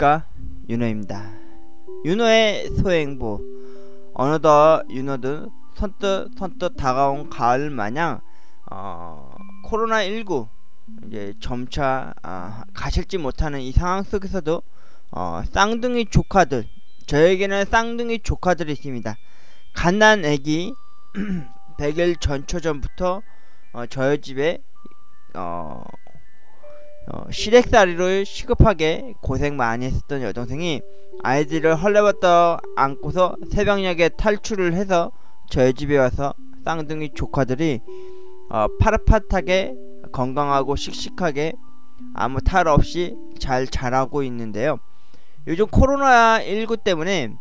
안녕하십니까, 유노입니다. 유노의 소행보. 어느덧 유노는 선뜻 다가온 가을 마냥 코로나19 이제 점차 가실지 못하는 이 상황 속에서도 쌍둥이 조카들, 저에게는 쌍둥이 조카들이 있습니다. 갓난 애기 100일 전초 전부터 저희 집에 시댁살이를 시급하게 고생 많이 했었던 여동생이 아이들을 헐레벌떡 안고서 새벽녘에 탈출을 해서 저희 집에 와서 쌍둥이 조카들이 파릇파릇하게 건강하고 씩씩하게 아무 탈 없이 잘 자라고 있는데요. 요즘 코로나19 때문에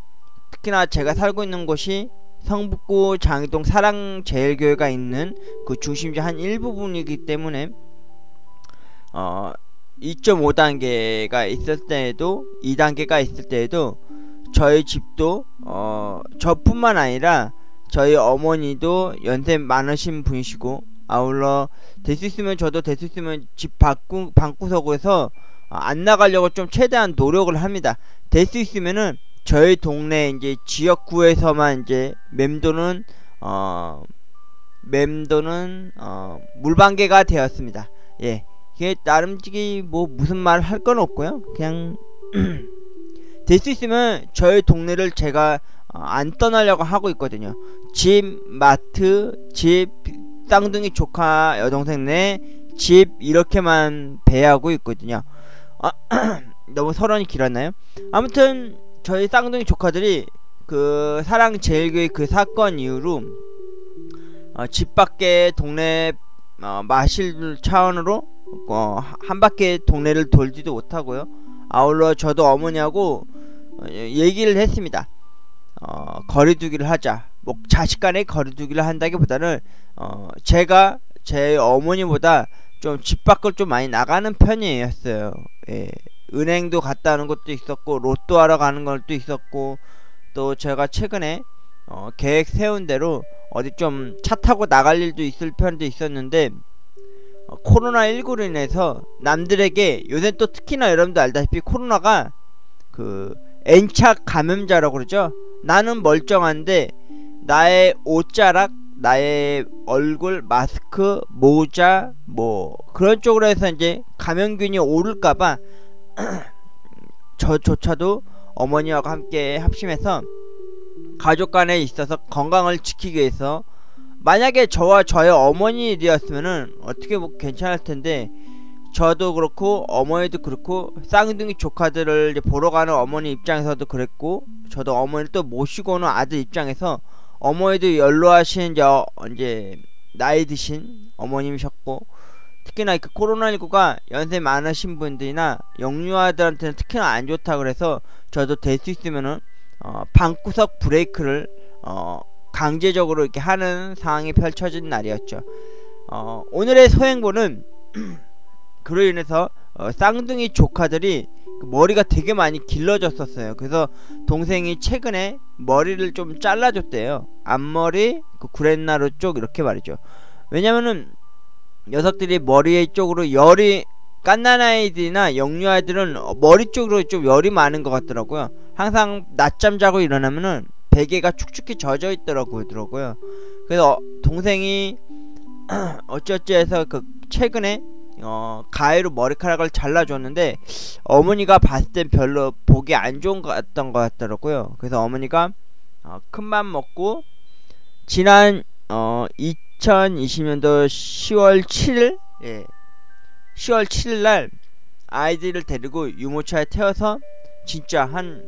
특히나 제가 살고 있는 곳이 성북구 장위동 사랑제일교회가 있는 그 중심지 한 일부분이기 때문에 2.5단계가 있을 때에도 2단계가 있을 때에도 저희 집도 저뿐만 아니라 저희 어머니도 연세 많으신 분이시고, 아울러 될 수 있으면 저도 될 수 있으면 집 방구석에서 안 나가려고 좀 최대한 노력을 합니다. 될 수 있으면은 저희 동네 이제 지역구에서만 이제 맴도는 물방개가 되었습니다. 예. 이게 나름지기 뭐 무슨 말 할 건 없고요. 그냥 될 수 있으면 저희 동네를 제가 안 떠나려고 하고 있거든요. 집, 마트, 집, 쌍둥이 조카 여동생 네 집 이렇게만 배하고 있거든요. 너무 서론이 길었나요? 아무튼 저희 쌍둥이 조카들이 그 사랑제일교회 그 사건 이후로 집 밖에 동네 마실 차원으로 한 바퀴 동네를 돌지도 못하고요. 아울러 저도 어머니하고 얘기를 했습니다. 거리두기를 하자. 뭐 자식 간에 거리두기를 한다기보다는 제가 제 어머니보다 좀 집 밖을 좀 많이 나가는 편이었어요. 예. 은행도 갔다 오는 것도 있었고, 로또 하러 가는 것도 있었고, 또 제가 최근에 계획 세운 대로 어디 좀 차 타고 나갈 일도 있을 편도 있었는데, 코로나19로 인해서 남들에게, 요새 또 특히나 여러분도 알다시피 코로나가 그 N차 감염자라고 그러죠. 나는 멀쩡한데 나의 옷자락, 나의 얼굴, 마스크, 모자 뭐 그런 쪽으로 해서 이제 감염균이 오를까봐 저조차도 어머니와 함께 합심해서 가족 간에 있어서 건강을 지키기 위해서, 만약에 저와 저의 어머니 일이었으면은 어떻게 보면 괜찮을 텐데, 저도 그렇고 어머니도 그렇고 쌍둥이 조카들을 이제 보러 가는 어머니 입장에서도 그랬고, 저도 어머니를 또 모시고 오는 아들 입장에서 어머니도 연로하신 이제 나이 드신 어머님이셨고, 특히나 그 코로나19가 연세 많으신 분들이나 영유아들한테는 특히나 안 좋다 그래서 저도 될 수 있으면은 방구석 브레이크를 강제적으로 이렇게 하는 상황이 펼쳐진 날이었죠. 오늘의 소행보는 그로 인해서 쌍둥이 조카들이 머리가 되게 많이 길러졌었어요. 그래서 동생이 최근에 머리를 좀 잘라줬대요. 앞머리, 그 구렛나루 쪽 이렇게 말이죠. 왜냐면은 녀석들이 머리 쪽으로 열이, 갓난아이들이나 영유아이들은 머리 쪽으로 좀 열이 많은 것 같더라고요. 항상 낮잠 자고 일어나면은 베개가 축축히 젖어 있더라고요. 그래서 동생이 어찌어찌해서 그 최근에 가위로 머리카락을 잘라줬는데, 어머니가 봤을 땐 별로 보기 안 좋은 것 같던 것 같더라고요. 그래서 어머니가 큰맘 먹고 지난 2020년도 10월 7일, 예, 10월 7일 날 아이들을 데리고 유모차에 태워서, 진짜 한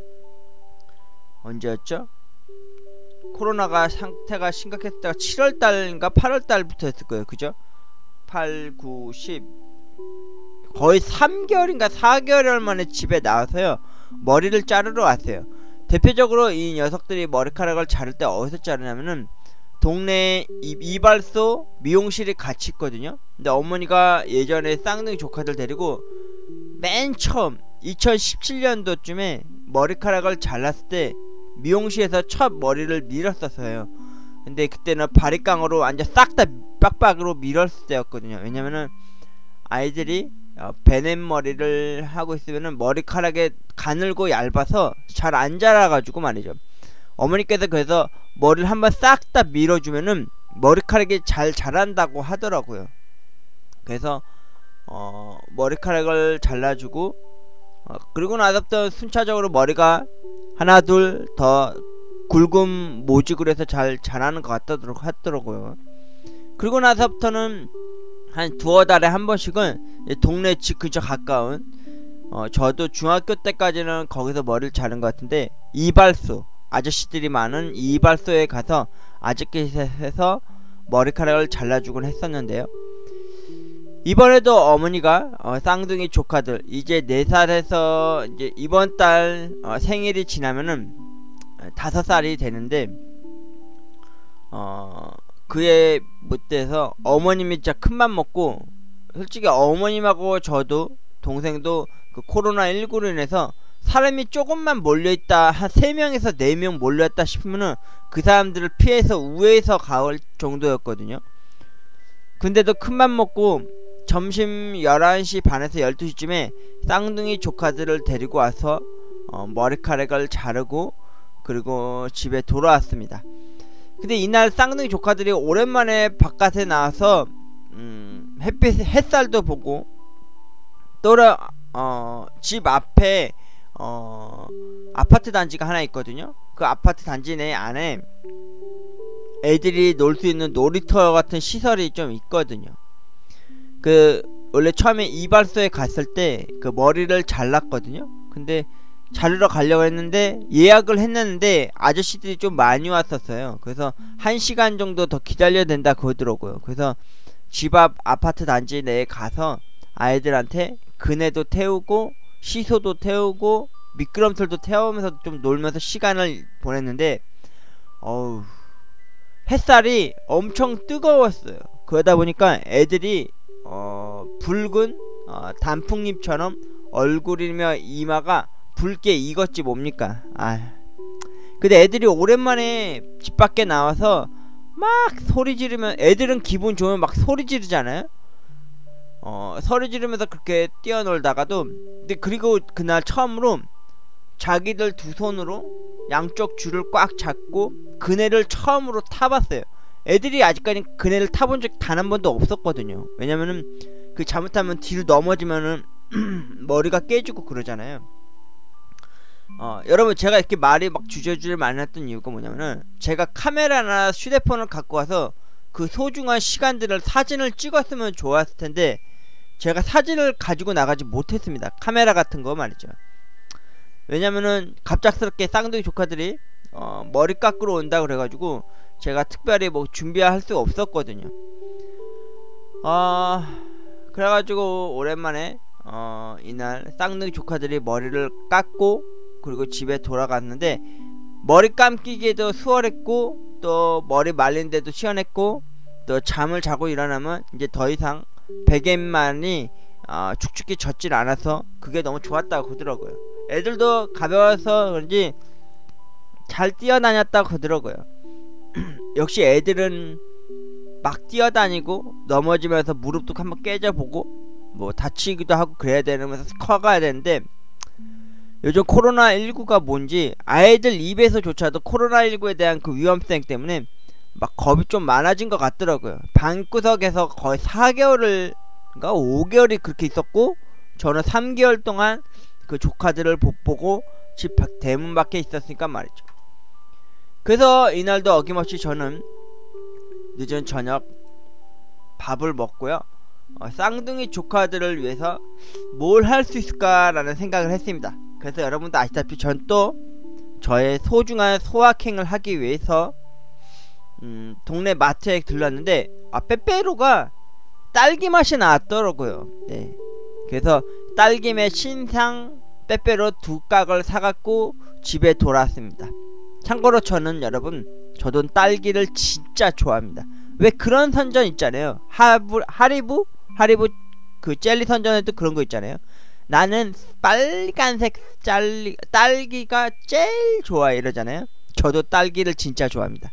언제였죠? 코로나가 상태가 심각했을 때가 7월달인가 8월달부터 했을 거예요. 그죠? 8, 9, 10 거의 3개월인가 4개월 만에 집에 나와서요, 머리를 자르러 왔어요. 대표적으로 이 녀석들이 머리카락을 자를 때 어디서 자르냐면은 동네 이발소 미용실이 같이 있거든요. 근데 어머니가 예전에 쌍둥이 조카들 데리고 맨 처음 2017년도쯤에 머리카락을 잘랐을 때 미용실에서 첫 머리를 밀었었어요. 근데 그때는 바리깡으로 완전 싹 다 빡빡으로 밀었을 때였거든요. 왜냐면은 아이들이 배냇머리를 하고 있으면은 머리카락에 가늘고 얇아서 잘 안 자라가지고 말이죠. 어머니께서 그래서 머리를 한번 싹 다 밀어주면은 머리카락이 잘 자란다고 하더라고요. 그래서 머리카락을 잘라주고 그리고 나서부터 순차적으로 머리가 하나 둘 더 굵은 모직으로 해서 잘 자라는 것 같더라고요. 그리고 나서부터는 한 두어 달에 한 번씩은 동네 집 근처 가까운 저도 중학교 때까지는 거기서 머리를 자른 것 같은데 이발소, 아저씨들이 많은 이발소에 가서 아저씨에서 머리카락을 잘라주곤 했었는데요. 이번에도 어머니가 쌍둥이 조카들 이제 4살에서 이제 이번 달 생일이 지나면은 5살이 되는데 그에 못돼서 어머님이 진짜 큰맘 먹고, 솔직히 어머님하고 저도 동생도 그 코로나19로 인해서 사람이 조금만 몰려있다, 한 3명에서 4명 몰려있다 싶으면은 그 사람들을 피해서 우회해서 가올 정도였거든요. 근데도 큰맘 먹고 점심 11시 반에서 12시쯤에 쌍둥이 조카들을 데리고 와서 머리카락을 자르고 그리고 집에 돌아왔습니다. 근데 이날 쌍둥이 조카들이 오랜만에 바깥에 나와서 햇살도 보고 또 집 앞에 아파트 단지가 하나 있거든요. 그 아파트 단지 내 안에 애들이 놀 수 있는 놀이터 같은 시설이 좀 있거든요. 그 원래 처음에 이발소에 갔을 때 그 머리를 잘랐거든요. 근데 자르러 가려고 했는데 예약을 했는데 아저씨들이 좀 많이 왔었어요. 그래서 1시간 정도 더 기다려야 된다 그러더라고요. 그래서 집 앞 아파트 단지 내에 가서 아이들한테 그네도 태우고 시소도 태우고 미끄럼틀도 태우면서 좀 놀면서 시간을 보냈는데 어우, 햇살이 엄청 뜨거웠어요. 그러다 보니까 애들이 붉은 단풍잎처럼 얼굴이며 이마가 붉게 익었지 뭡니까. 아, 근데 애들이 오랜만에 집 밖에 나와서 막 소리 지르면, 애들은 기분 좋으면 막 소리 지르잖아요. 소리 지르면서 그렇게 뛰어놀다가도, 근데 그리고 그날 처음으로 자기들 두 손으로 양쪽 줄을 꽉 잡고 그네를 처음으로 타봤어요. 애들이 아직까지 그네를 타본 적 단 한 번도 없었거든요. 왜냐면은 그 잘못하면 뒤로 넘어지면은 머리가 깨지고 그러잖아요. 여러분, 제가 이렇게 말이 막 주저주저 많이 났던 이유가 뭐냐면은 제가 카메라나 휴대폰을 갖고 와서 그 소중한 시간들을 사진을 찍었으면 좋았을 텐데 제가 사진을 가지고 나가지 못했습니다. 카메라 같은 거 말이죠. 왜냐면은 갑작스럽게 쌍둥이 조카들이 머리 깎으러 온다 그래가지고 제가 특별히 뭐 준비할 수 없었거든요. 그래가지고 오랜만에 이날 쌍둥이 조카들이 머리를 깎고 그리고 집에 돌아갔는데 머리 감기기에도 수월했고 또 머리 말린데도 시원했고 또 잠을 자고 일어나면 이제 더 이상 베갯만이 축축히 젖질 않아서 그게 너무 좋았다고 그러더라고요. 애들도 가벼워서 그런지 잘 뛰어다녔다고 그러더라고요. 역시 애들은 막 뛰어다니고 넘어지면서 무릎도 한번 깨져보고 뭐 다치기도 하고 그래야 되면서 커가야 되는데 요즘 코로나19가 뭔지 아이들 입에서조차도 코로나19에 대한 그 위험성 때문에 막 겁이 좀 많아진 것 같더라고요. 방구석에서 거의 4개월인가 5개월이 그렇게 있었고 저는 3개월 동안 그 조카들을 못 보고 집 대문 밖에 있었으니까 말이죠. 그래서 이날도 어김없이 저는 늦은 저녁 밥을 먹고요. 쌍둥이 조카들을 위해서 뭘 할 수 있을까라는 생각을 했습니다. 그래서 여러분도 아시다시피 전 또 저의 소중한 소확행을 하기 위해서 동네 마트에 들렀는데 빼빼로가 딸기 맛이 나왔더라고요. 네. 그래서 딸기의 신상 빼빼로 2깍을 사갖고 집에 돌아왔습니다. 참고로 저는 여러분, 저도 딸기를 진짜 좋아합니다. 왜 그런 선전 있잖아요. 하리보 그 젤리 선전에도 그런 거 있잖아요. 나는 빨간색 딸기가 제일 좋아 이러잖아요. 저도 딸기를 진짜 좋아합니다.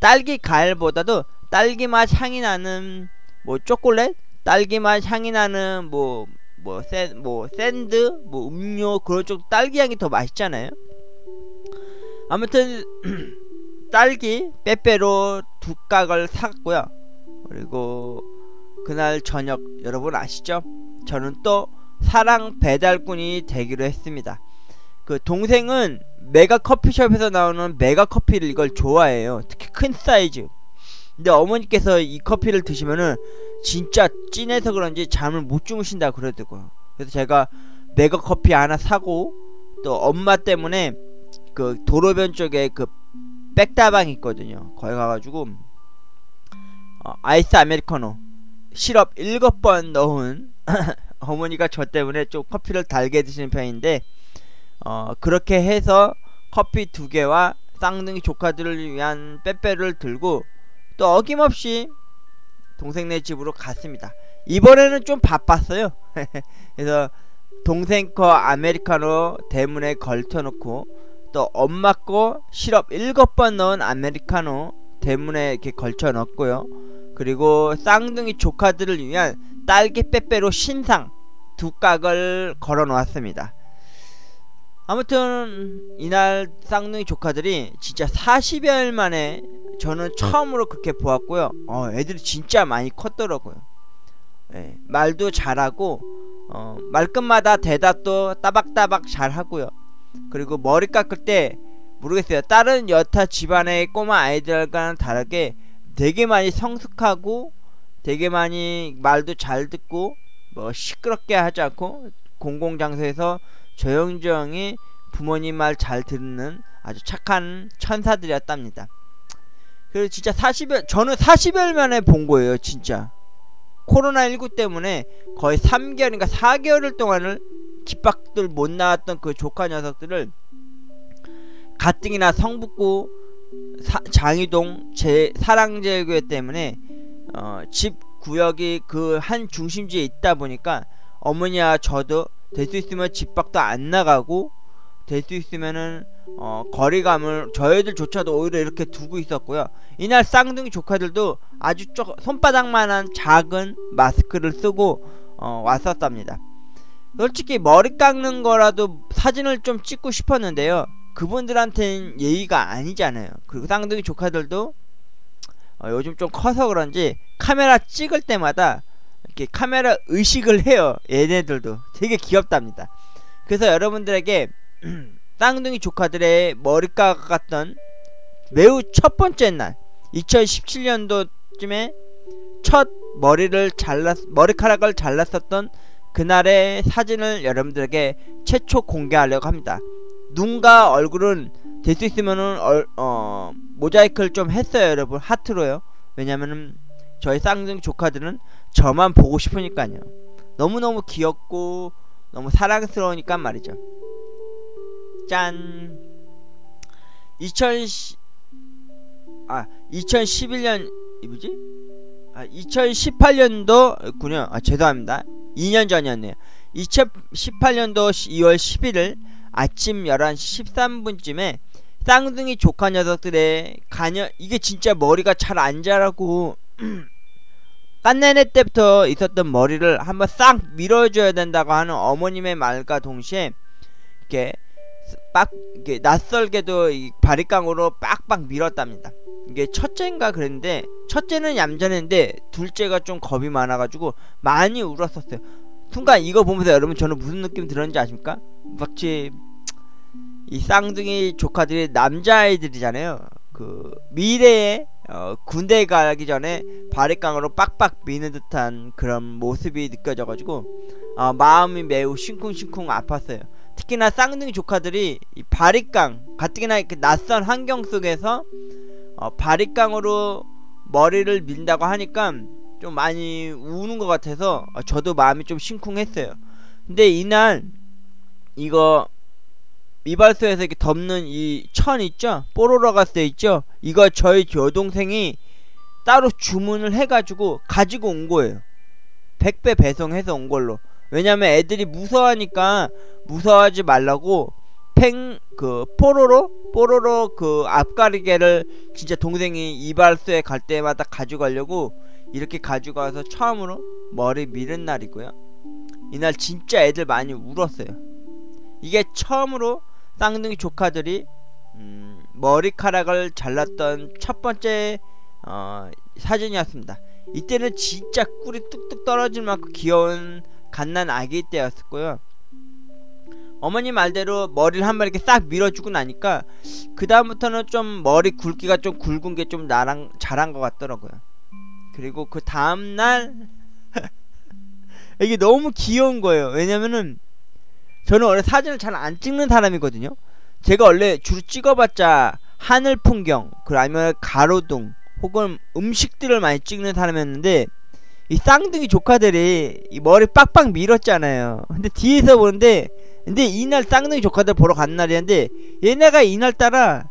딸기 과일보다도 딸기 맛 향이 나는 뭐 초콜릿, 딸기 맛 향이 나는 뭐 샌드, 음료 그런 쪽 딸기 향이 더 맛있잖아요. 아무튼 딸기 빼빼로 두 깍을 샀고요. 그리고 그날 저녁 여러분 아시죠? 저는 또 사랑 배달꾼이 되기로 했습니다. 그 동생은 메가커피숍에서 나오는 메가커피를 이걸 좋아해요. 특히 큰 사이즈. 근데 어머니께서 이 커피를 드시면은 진짜 찐해서 그런지 잠을 못 주무신다 그러더라고요. 그래서 제가 메가커피 하나 사고, 또 엄마 때문에 그 도로변 쪽에 그 백다방 있거든요. 거기 가가지고 아이스 아메리카노 시럽 7번 넣은 어머니가 저 때문에 좀 커피를 달게 드시는 편인데, 그렇게 해서 커피 2개와 쌍둥이 조카들을 위한 빼빼를 들고 또 어김없이 동생네 집으로 갔습니다. 이번에는 좀 바빴어요. 그래서 동생 거 아메리카노 대문에 걸쳐놓고, 또 엄마 거 시럽 7번 넣은 아메리카노 대문에 이렇게 걸쳐놓고요. 그리고 쌍둥이 조카들을 위한 딸기 빼빼로 신상 2깍을 걸어놓았습니다. 아무튼 이날 쌍둥이 조카들이 진짜 40여일 만에 저는 처음으로 그렇게 보았고요. 애들이 진짜 많이 컸더라고요. 예, 말도 잘하고 말끝마다 대답도 따박따박 잘하고요. 그리고 머리 깎을 때 모르겠어요, 다른 여타 집안의 꼬마 아이들과는 다르게 되게 많이 성숙하고 되게 많이 말도 잘 듣고 시끄럽게 하지 않고 공공장소에서 조용조용히 부모님 말 잘 듣는 아주 착한 천사들이었답니다. 그래서 진짜 40일, 저는 40일 만에 본 거예요. 진짜 코로나19 때문에 거의 3개월인가 4개월 동안을 집 밖을 못 나왔던 그 조카 녀석들을 가뜩이나 성북구 장위동 사랑제일교회 때문에 집 구역이 그 한 중심지에 있다 보니까 어머니와 저도 될 수 있으면 집 밖도 안 나가고, 될 수 있으면은 거리감을 저희들조차도 오히려 이렇게 두고 있었고요. 이날 쌍둥이 조카들도 아주 손바닥만한 작은 마스크를 쓰고 왔었답니다. 솔직히 머리 깎는 거라도 사진을 좀 찍고 싶었는데요, 그분들한테는 예의가 아니잖아요. 그리고 쌍둥이 조카들도 요즘 좀 커서 그런지 카메라 찍을 때마다 이렇게 카메라 의식을 해요. 얘네들도 되게 귀엽답니다. 그래서 여러분들에게 쌍둥이 조카들의 머리 깎았던 매우 첫 번째 날 2017년도쯤에 첫 머리카락을 잘랐었던 그날의 사진을 여러분들에게 최초 공개하려고 합니다. 눈과 얼굴은 될 수 있으면은 모자이크를 좀 했어요, 여러분. 하트로요. 왜냐면은 저희 쌍둥이 조카들은 저만 보고 싶으니까요. 너무너무 귀엽고 너무 사랑스러우니까 말이죠. 짠. 2011년 뭐지? 2018년도였군요. 죄송합니다. 2년 전이었네요. 2018년도 2월 11일 아침 11시 13분쯤에 쌍둥이 조카 녀석들의 이게 진짜 머리가 잘 안 자라고 깐내내 때부터 있었던 머리를 한번 싹 밀어줘야 된다고 하는 어머님의 말과 동시에 이렇게 낯설게도 이 바리깡으로 빡빡 밀었답니다. 이게 첫째인가 그랬는데, 첫째는 얌전했는데 둘째가 좀 겁이 많아가지고 많이 울었었어요. 순간 이거 보면서 여러분 저는 무슨 느낌 들었는지 아십니까? 마치 이 쌍둥이 조카들이 남자아이들이잖아요. 그 미래에 군대 가기 전에 바리깡으로 빡빡 미는 듯한 그런 모습이 느껴져가지고 마음이 매우 심쿵심쿵 아팠어요. 특히나 쌍둥이 조카들이 이 바리깡, 가뜩이나 이렇게 낯선 환경 속에서 바리깡으로 머리를 민다고 하니까 좀 많이 우는 것 같아서 저도 마음이 좀 심쿵했어요. 근데 이날 이거 미발소에서 이렇게 덮는 이 천 있죠? 뽀로로가 쓰여 있죠? 이거 저희 여동생이 따로 주문을 해가지고 가지고 온 거예요. 100배 배송해서 온 걸로. 왜냐면 애들이 무서워하니까 무서워하지 말라고 뽀로로 그 앞가리개를 진짜 동생이 이발소에 갈 때마다 가져가려고 이렇게 가져가서 처음으로 머리 밀은 날이고요. 이날 진짜 애들 많이 울었어요. 이게 처음으로 쌍둥이 조카들이 머리카락을 잘랐던 첫 번째 사진이었습니다. 이때는 진짜 꿀이 뚝뚝 떨어질 만큼 귀여운 갓난 아기 때였었고요. 어머니 말대로 머리를 한 번 이렇게 싹 밀어주고 나니까 그 다음부터는 좀 머리 굵기가 좀 굵은 게 좀 나랑 잘한 것 같더라고요. 그리고 그 다음날 이게 너무 귀여운 거예요. 왜냐면은 저는 원래 사진을 잘 안 찍는 사람이거든요. 제가 원래 주로 찍어봤자 하늘 풍경, 그리고 아니면 가로등 혹은 음식들을 많이 찍는 사람이었는데, 이 쌍둥이 조카들이 이 머리 빡빡 밀었잖아요. 근데 뒤에서 보는데, 근데 이날 쌍둥이 조카들 보러 간 날이었는데 얘네가 이날따라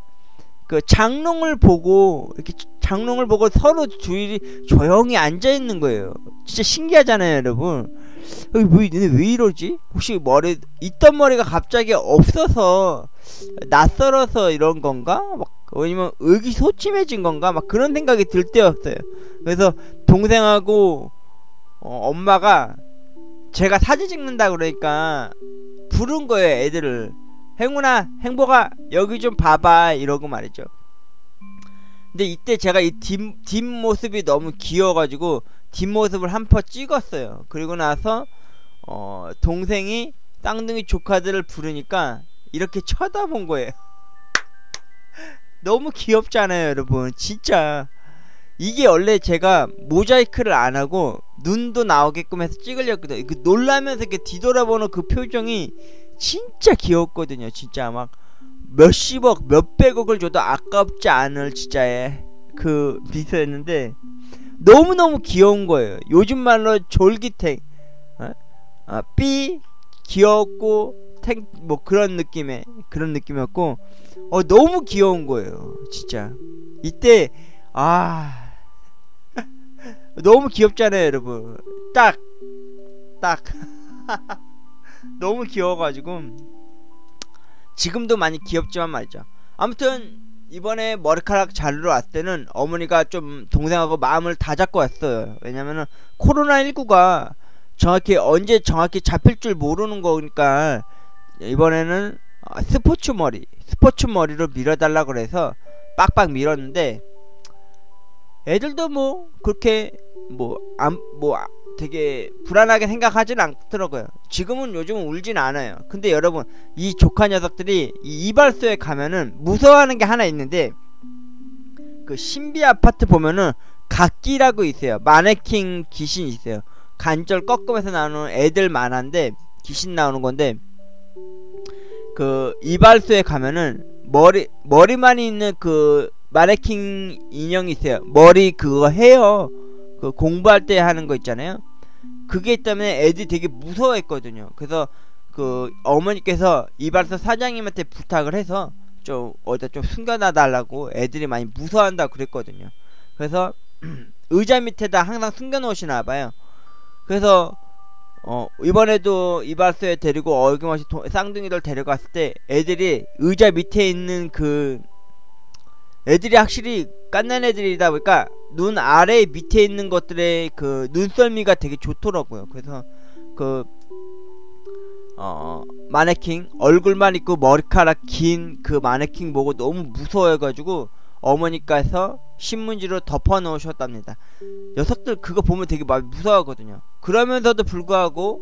그 장롱을 보고 이렇게 장롱을 보고 서로 주위에 조용히 앉아있는 거예요. 진짜 신기하잖아요 여러분. 얘네 왜 이러지? 혹시 머리 있던 머리가 갑자기 없어서 낯설어서 이런 건가? 막 아니면 의기소침해진 건가? 막 그런 생각이 들 때였어요. 그래서 동생하고 엄마가 제가 사진 찍는다 그러니까 부른 거예요 애들을. 행운아, 행복아, 여기 좀 봐봐 이러고 말이죠. 근데 이때 제가 이 뒷모습이 너무 귀여워가지고 뒷모습을 한 퍼 찍었어요. 그리고 나서 동생이 쌍둥이 조카들을 부르니까 이렇게 쳐다본 거예요. 너무 귀엽잖아요 여러분. 진짜 이게 원래 제가 모자이크를 안 하고 눈도 나오게끔 해서 찍으려거든요. 놀라면서 이렇게 뒤돌아보는 그 표정이 진짜 귀엽거든요. 진짜 막 몇십억 몇백억을 줘도 아깝지 않을 진짜의 그 미소였는데 너무너무 귀여운 거예요. 요즘 말로 졸기탱, 삐 귀엽고 탱 뭐 그런 느낌의 그런 느낌이었고 너무 귀여운 거예요 진짜. 이때 너무 귀엽잖아요 여러분. 딱 너무 귀여워가지고 지금도 많이 귀엽지만 말이죠. 아무튼 이번에 머리카락 자르러 왔을 때는 어머니가 좀 동생하고 마음을 다 잡고 왔어요. 왜냐면은 코로나19가 정확히 언제 정확히 잡힐 줄 모르는 거니까 이번에는 스포츠 머리로 밀어달라 그래서 빡빡 밀었는데 애들도 뭐 그렇게 되게 불안하게 생각하진 않더라고요. 지금은 요즘은 울진 않아요. 근데 여러분 이 조카 녀석들이 이 이발소에 가면은 무서워하는 게 하나 있는데, 그 신비 아파트 보면은 각기라고 있어요. 마네킹 귀신이 있어요. 관절 꺾으면서 나오는 애들 만화인데 귀신 나오는 건데, 그 이발소에 가면은 머리만이 있는 그 마네킹 인형이 있어요. 머리 그거 해요. 그 공부할 때 하는 거 있잖아요. 그게 때문에 애들이 되게 무서워했거든요. 그래서 그 어머니께서 이발소 사장님한테 부탁을 해서 좀 어디다 좀 숨겨놔달라고, 애들이 많이 무서워한다고 그랬거든요. 그래서 의자 밑에다 항상 숨겨놓으시나 봐요. 그래서 이번에도 이발소에 데리고 어김없이 쌍둥이들 데려갔을 때 애들이 의자 밑에 있는 그 애들이 확실히 깐난 애들이다 보니까 눈 아래 밑에 있는 것들의 그 눈썰미가 되게 좋더라고요. 그래서 그 마네킹 얼굴만 있고 머리카락 긴 그 마네킹 보고 너무 무서워해가지고 어머니께서 신문지로 덮어 놓으셨답니다. 녀석들 그거 보면 되게 무서워하거든요. 그러면서도 불구하고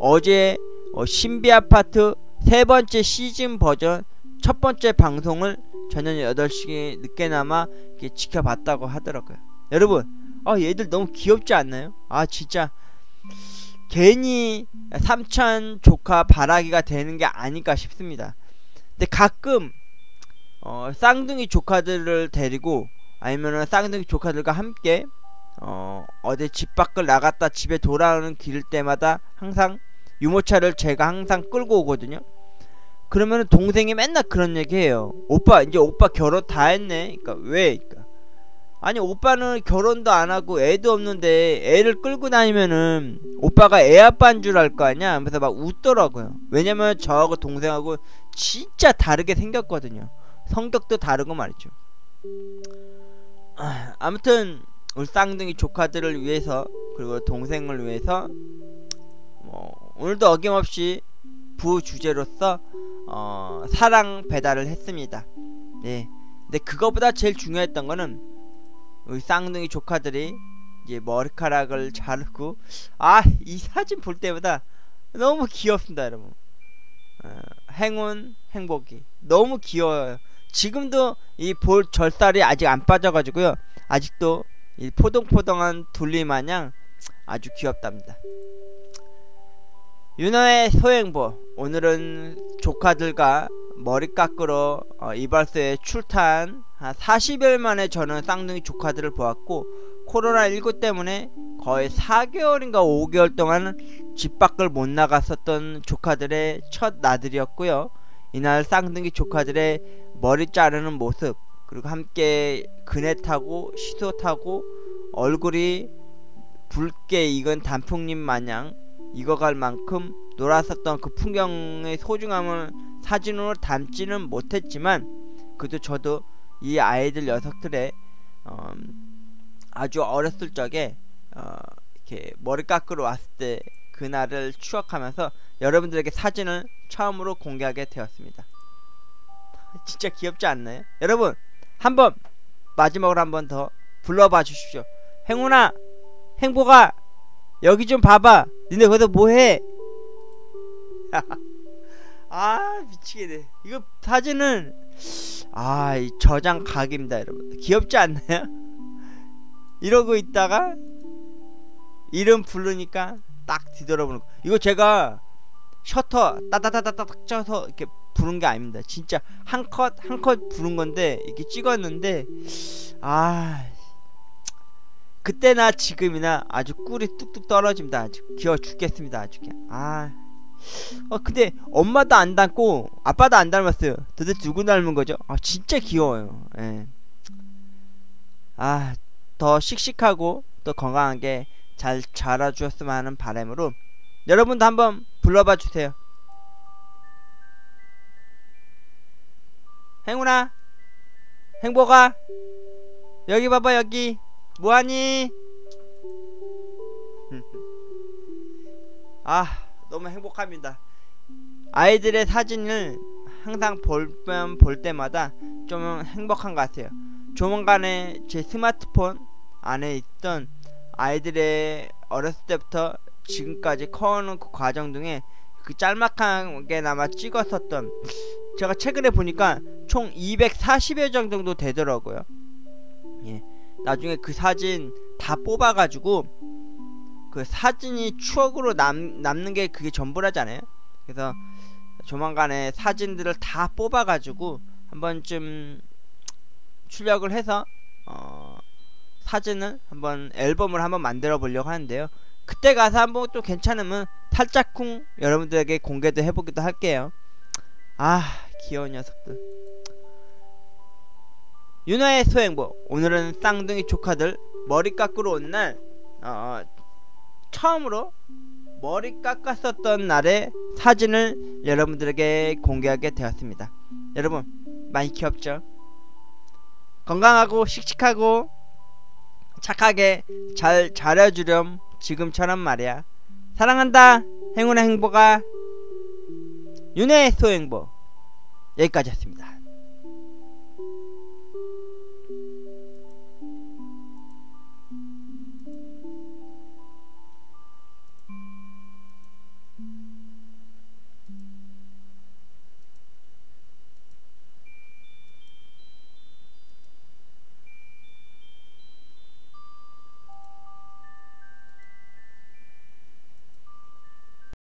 어제 신비 아파트 세 번째 시즌 버전 첫 번째 방송을 저녁 8시 늦게나마 이렇게 지켜봤다고 하더라고요. 여러분 얘들 너무 귀엽지 않나요? 진짜 괜히 삼촌 조카 바라기가 되는 게 아닐까 싶습니다. 근데 가끔 쌍둥이 조카들을 데리고 아니면은 쌍둥이 조카들과 함께 어제 집 밖을 나갔다 집에 돌아오는 길 때마다 항상 유모차를 제가 항상 끌고 오거든요. 그러면은 동생이 맨날 그런 얘기해요. 오빠 이제 오빠 결혼 다 했네. 그러니까 왜? 그러니까 아니 오빠는 결혼도 안 하고 애도 없는데 애를 끌고 다니면은 오빠가 애 아빠인 줄 알 거 아니야? 하면서 막 웃더라고요. 왜냐면 저하고 동생하고 진짜 다르게 생겼거든요. 성격도 다르고 말이죠. 아무튼 우리 쌍둥이 조카들을 위해서 그리고 동생을 위해서 오늘도 어김없이 부주제로서 사랑 배달을 했습니다. 네. 근데 그거보다 제일 중요했던 거는 우리 쌍둥이 조카들이 이제 머리카락을 자르고, 아, 이 사진 볼 때마다 너무 귀엽습니다, 여러분. 행운, 행복이 너무 귀여워요. 지금도 이 볼 절살이 아직 안 빠져가지고요, 아직도 이 포동포동한 둘리 마냥 아주 귀엽답니다. 유노의 소행보, 오늘은 조카들과 머리 깎으러 이발소에 출타한 한 40일 만에 저는 쌍둥이 조카들을 보았고, 코로나19 때문에 거의 4개월인가 5개월 동안 집 밖을 못 나갔었던 조카들의 첫 나들이었고요. 이날 쌍둥이 조카들의 머리 자르는 모습, 그리고 함께 그네 타고 시소 타고 얼굴이 붉게 익은 단풍잎 마냥 익어갈 만큼 놀았었던 그 풍경의 소중함을 사진으로 담지는 못했지만, 그래도 저도 이 아이들 녀석들의 아주 어렸을 적에 이렇게 머리 깎으러 왔을 때 그날을 추억하면서 여러분들에게 사진을 처음으로 공개하게 되었습니다. 진짜 귀엽지 않나요? 여러분, 한번 마지막으로 한번 더 불러봐 주십시오. 행운아, 행복아, 여기 좀 봐봐. 니네 거기서 뭐해? 아, 미치겠네. 이거 사진은 이 저장 각입니다, 여러분. 귀엽지 않나요? 이러고 있다가 이름 부르니까 딱 뒤돌아보는 거. 이거 제가 셔터 따다다다닥 쳐서 이렇게 부른 게 아닙니다. 진짜 한 컷 한 컷 부른 건데 이렇게 찍었는데, 아, 그때나 지금이나 아주 꿀이 뚝뚝 떨어집니다. 아주 귀여워 죽겠습니다. 아주 그냥. 근데 엄마도 안 닮고 아빠도 안 닮았어요. 도대체 누구 닮은 거죠? 아, 진짜 귀여워요. 예. 아, 더 씩씩하고 또 건강하게 잘 자라주었으면 하는 바람으로 여러분도 한번 불러봐 주세요. 행운아, 행복아, 여기 봐봐, 여기 뭐하니? 아, 너무 행복합니다. 아이들의 사진을 항상 볼 때마다 좀 행복한 것 같아요. 조만간에 제 스마트폰 안에 있던 아이들의 어렸을 때부터 지금까지 커오는 그 과정 중에 그 짤막하게나마 찍었었던, 제가 최근에 보니까 총 240여 장 정도 되더라고요. 예. 나중에 그 사진 다 뽑아가지고 그 사진이 추억으로 남는 게 그게 전부라잖아요. 그래서 조만간에 사진들을 다 뽑아가지고 한번쯤 출력을 해서 사진을 한번 앨범을 한번 만들어 보려고 하는데요. 그때 가서 한번 또 괜찮으면 살짝쿵 여러분들에게 공개도 해보기도 할게요. 아, 귀여운 녀석들. 유노의 소행보, 오늘은 쌍둥이 조카들 머리 깎으러 온 날 처음으로 머리 깎았었던 날의 사진을 여러분들에게 공개하게 되었습니다. 여러분, 많이 귀엽죠? 건강하고 씩씩하고 착하게 잘 자라주렴. 지금처럼 말이야. 사랑한다. 행운의 행복아. 유노의 소행보, 여기까지였습니다.